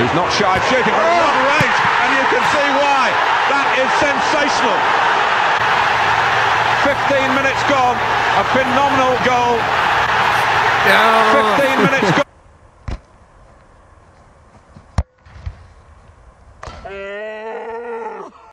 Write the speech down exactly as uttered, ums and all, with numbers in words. He's not shy of shooting from long range, and you can see why. That is sensational. fifteen minutes gone, a phenomenal goal. Oh. fifteen minutes gone.